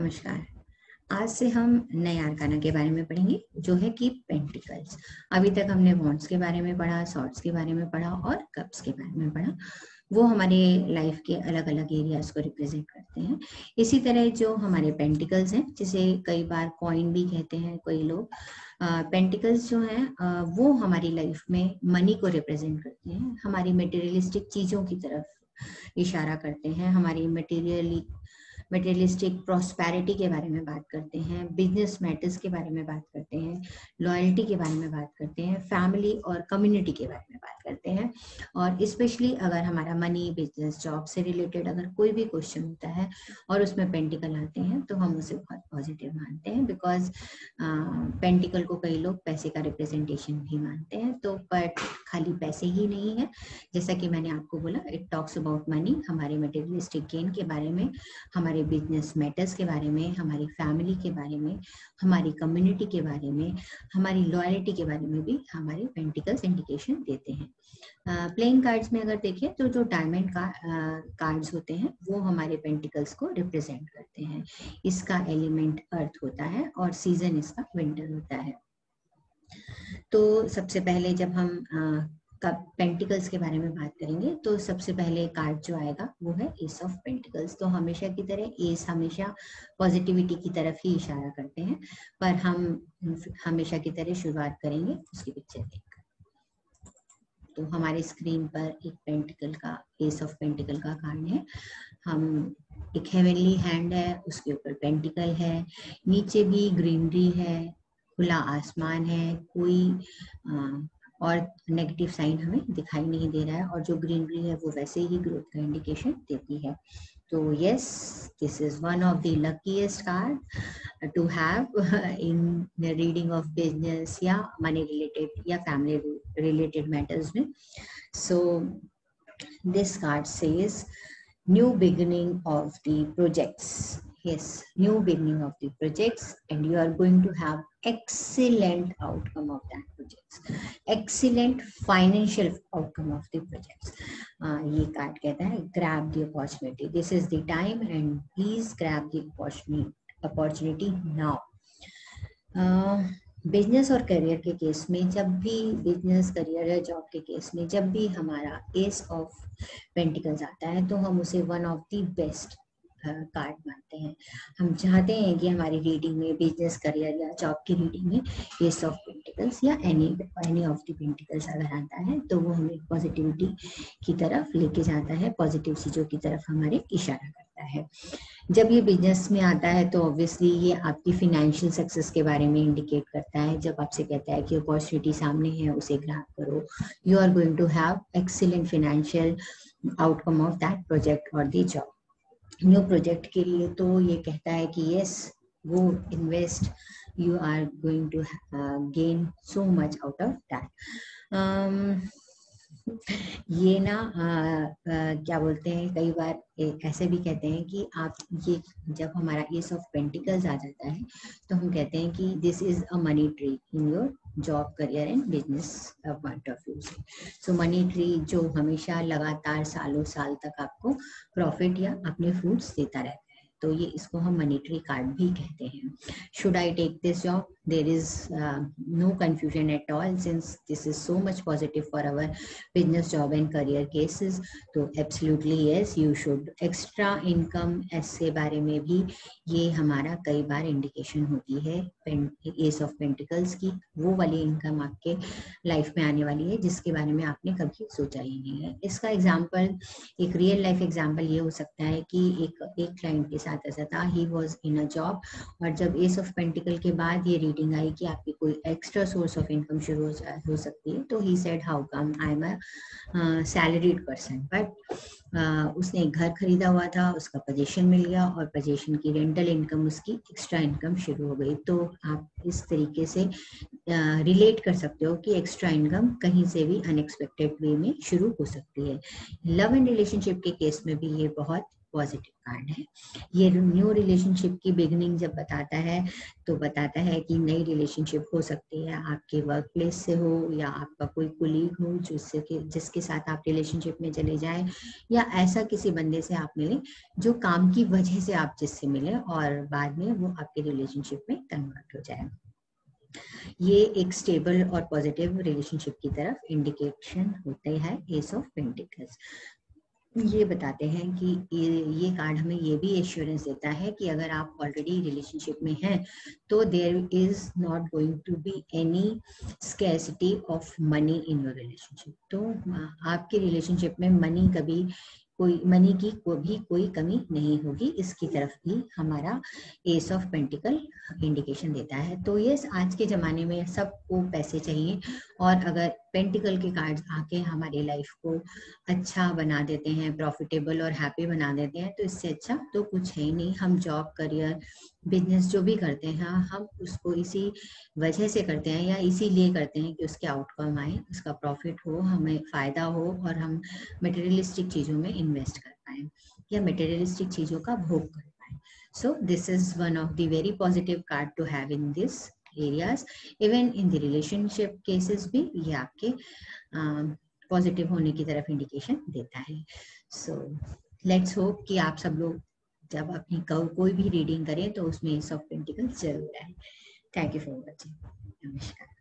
नमस्कार। आज से हम नए आर्काना के बारे में पढ़ेंगे जो है कि पेंटिकल्स। अभी तक हमने वॉन्ड्स के बारे में पढ़ा, सॉर्ड्स के बारे में पढ़ा और कप्स के बारे में पढ़ा। वो हमारे लाइफ के अलग अलग एरियाज को रिप्रेजेंट करते हैं। इसी तरह जो हमारे पेंटिकल्स हैं, जिसे कई बार कॉइन भी कहते हैं कोई लोग, पेंटिकल्स जो हैं वो हमारी लाइफ में मनी को रिप्रेजेंट करते हैं, हमारी मटेरियलिस्टिक चीज़ों की तरफ इशारा करते हैं, हमारी मटेरियलिस्टिक प्रॉस्पेरिटी के बारे में बात करते हैं, बिजनेस मैटर्स के बारे में बात करते हैं, लॉयल्टी के बारे में बात करते हैं, फैमिली और कम्युनिटी के बारे में बात करते हैं। और स्पेशली अगर हमारा मनी, बिजनेस, जॉब से रिलेटेड अगर कोई भी क्वेश्चन होता है और उसमें पेंटिकल आते हैं तो हम उसे बहुत पॉजिटिव मानते हैं, बिकॉज पेंटिकल को कई लोग पैसे का रिप्रेजेंटेशन भी मानते हैं। तो बट खाली पैसे ही नहीं है, जैसा कि मैंने आपको बोला, इट टॉक्स अबाउट मनी, हमारे मटेरियलिस्टिक गेन के बारे में, हमारे बिजनेस मैटर्स के बारे में, हमारी फैमिली के बारे में, हमारी कम्युनिटी के बारे में, हमारी लॉयल्टी के बारे में भी हमारे पेंटिकल्स इंडिकेशन देते हैं। प्लेइंग कार्ड्स में अगर देखें तो जो डायमंड कार्ड्स होते हैं वो हमारे पेंटिकल्स को रिप्रेजेंट करते हैं। इसका एलिमेंट अर्थ होता है और सीजन इसका विंटर होता है। तो सबसे पहले जब हम कब पेंटिकल्स के बारे में बात करेंगे तो सबसे पहले कार्ड जो आएगा वो है एस ऑफ पेंटिकल्स। तो हमेशा की तरह एस हमेशा पॉजिटिविटी की तरफ ही इशारा करते हैं, पर हम हमेशा की तरह शुरुआत करेंगे उसकी पिक्चर देखकर। तो हमारे स्क्रीन पर एक पेंटिकल का, एस ऑफ पेंटिकल का कार्ड है। हम एक हेवनली हैंड है, उसके ऊपर पेंटिकल है, नीचे भी ग्रीनरी है, खुला आसमान है, कोई और नेगेटिव साइन हमें दिखाई नहीं दे रहा है, और जो ग्रीनरी है वो वैसे ही ग्रोथ का इंडिकेशन देती है। तो yes, this is one of the luckiest card to have in reading of business या मनी रिलेटेड या फैमिली रिलेटेड मैटर्स में। So this card says new beginning of the projects. Yes, new beginning of the projects, and you are going to have excellent outcome of that projects, excellent financial outcome of the projects. ये card कहता है grab the opportunity. This is the time, and please grab the opportunity now. Business और career के case में, जब भी business, career या job के केस में जब भी हमारा एस ऑफ पेंटिकल्स आता है तो हम उसे one of the best card मानते हैं। हम चाहते हैं कि हमारी रीडिंग में, बिजनेस, करियर या जॉब की रीडिंग में एस ऑफ पेंटिकल्स या एनी ऑफ द पेंटिकल्स अगर आता है तो वो हमें पॉजिटिविटी की तरफ लेके जाता है, पॉजिटिव चीज़ों की तरफ हमारे इशारा करता है। जब ये बिजनेस में आता है तो ऑब्वियसली ये आपकी फिनेंशियल सक्सेस के बारे में इंडिकेट करता है। जब आपसे कहता है कि अपॉर्चुनिटी सामने है, उसे ग्रैब करो, you are going to have excellent financial outcome of that project और दी जॉब। न्यू प्रोजेक्ट के लिए तो ये कहता है कि yes, go invest, you are going to gain so much out of that. ये ना क्या बोलते हैं, कई बार ऐसे भी कहते हैं कि आप ये, जब हमारा एस ऑफ पेंटिकल्स आ जाता है तो हम कहते हैं कि this is a money tree in your job, career and business point of view से। सो मनी ट्री जो हमेशा लगातार सालों साल तक आपको प्रॉफिट या अपने फ्रूट्स देता रहता है, तो ये, इसको हम मनी ट्री कार्ड भी कहते हैं। Should I take this job, there is no confusion at all, since this is so much positive for our business, job and career cases. तो absolutely yes, you should. Extra income, इसके बारे में भी ये हमारा कई बार इंडिकेशन होती है एस ऑफ पेंटिकल्स की। वो वाली इनकम आपके लाइफ में आने वाली है जिसके बारे में आपने कभी सोचा ही नहीं है। इसका एग्जाम्पल, एक रियल लाइफ एग्जाम्पल ये हो सकता है कि एक क्लाइंट के साथ ऐसा था, he was in a job, और जब एस ऑफ पेंटिकल के बाद ये रीडिंग आई कि आपकी कोई एक्स्ट्रा सोर्स ऑफ इनकम शुरू हो सकती है, तो he said how come, I am a salaried person. But उसने एक घर खरीदा हुआ था, उसका पोजीशन मिल गया और पोजीशन की रेंटल इनकम, उसकी एक्स्ट्रा इनकम शुरू हो गई। तो आप इस तरीके से रिलेट कर सकते हो कि एक्स्ट्रा इनकम कहीं से भी अनएक्सपेक्टेड वे में शुरू हो सकती है। लव एंड रिलेशनशिप के केस में भी ये बहुत पॉजिटिव कार्ड है। ये न्यू रिलेशनशिप की बिगिनिंग जब बताता है तो बताता है कि नई रिलेशनशिप हो सकती है, आपके वर्क प्लेस से हो या आपका कोई कोलीग हो जिसके साथ आप रिलेशनशिप में चले जाएं, या ऐसा किसी बंदे से आप मिले जो काम की वजह से आप जिससे मिले और बाद में वो आपके रिलेशनशिप में कन्वर्ट हो जाए। ये एक स्टेबल और पॉजिटिव रिलेशनशिप की तरफ इंडिकेशन होते हैं एस ऑफ पेंटिकल्स। ये बताते हैं कि ये कार्ड हमें ये भी एश्योरेंस देता है कि अगर आप ऑलरेडी रिलेशनशिप में हैं तो there is not going to be any scarcity of money in your relationship. तो आपके रिलेशनशिप में मनी की कभी कोई कमी नहीं होगी, इसकी तरफ भी हमारा एस ऑफ पेंटिकल इंडिकेशन देता है। तो ये आज के ज़माने में सबको पैसे चाहिए और अगर पेंटिकल के कार्ड्स आके हमारी लाइफ को अच्छा बना देते हैं, प्रॉफिटेबल और हैप्पी बना देते हैं, तो इससे अच्छा तो कुछ है ही नहीं। हम जॉब, करियर, बिजनेस जो भी करते हैं हम उसको इसी वजह से करते हैं या इसीलिए करते हैं कि उसके आउटकम आए, उसका प्रॉफिट हो, हमें फ़ायदा हो और हम मटेरियलिस्टिक चीज़ों में इन्वेस्ट कर पाएँ या मटेरियलिस्टिक चीज़ों का भोग कर पाएँ। So this is one of the very positive card to have in this areas. Even in the relationship cases भी ये आपके पॉजिटिव होने की तरफ इंडिकेशन देता है। सो लेट्स होप कि आप सब लोग जब अपनी कोई भी रीडिंग करें तो उसमें एस ऑफ पेंटिकल्स जरूर आए। Thank you for watching. नमस्कार।